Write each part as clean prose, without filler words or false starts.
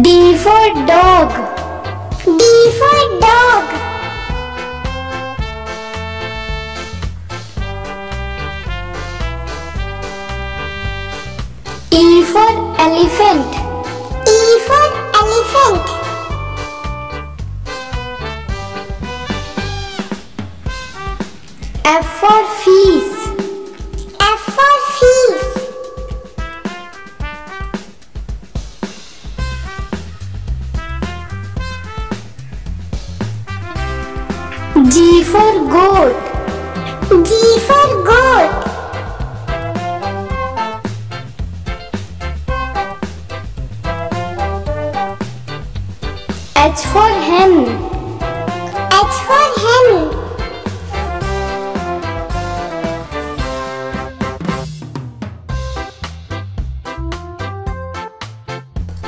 D for dog. D for dog. E for elephant. E for elephant. F for fish. F for fish. G for goat. G for goat. H for hen. H for hen.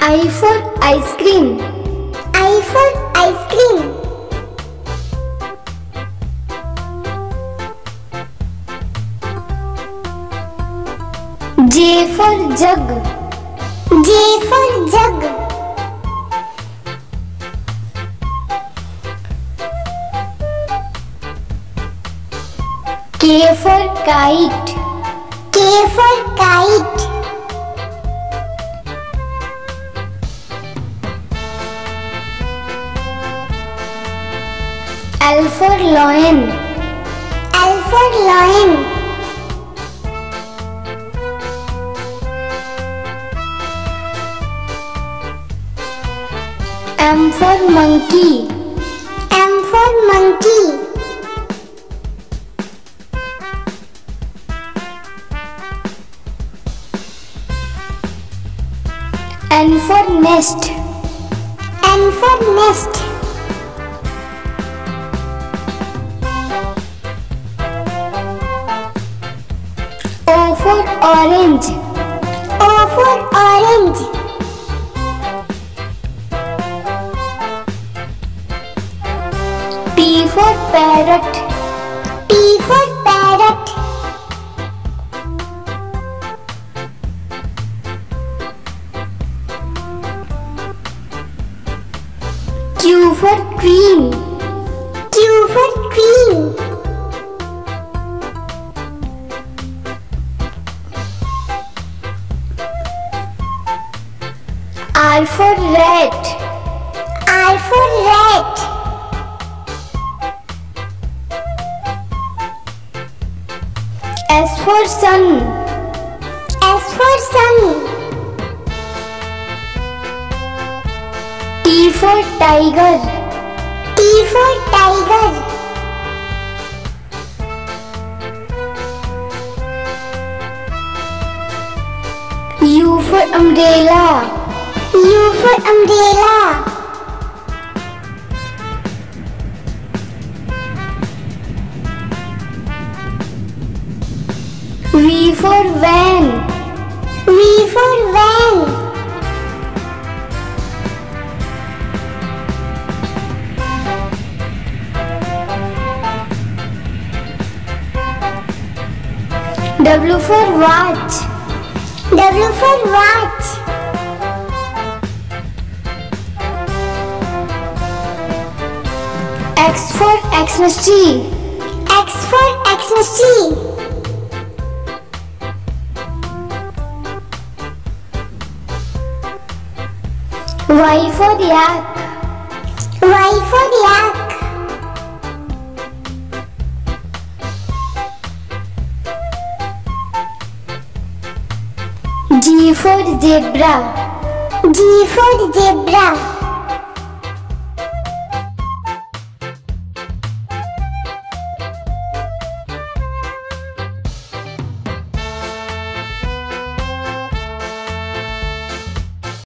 I for ice cream. I for ice cream. J for jug. J for jug. K for kite. K for kite. L for lion. L for lion. M for monkey. M for monkey. N for nest. N for nest. O for orange. O for orange. P for parrot. P for parrot. Q for queen. Q for queen. R for rat. R for rat. S for sun. S for sun. T for tiger. T for tiger. U for umbrella. U for umbrella. V for van. V for van. W for watch. W for watch. X for Xmas tree. X for Xmas tree. Y for yak. Y for yak. G for zebra. G for zebra.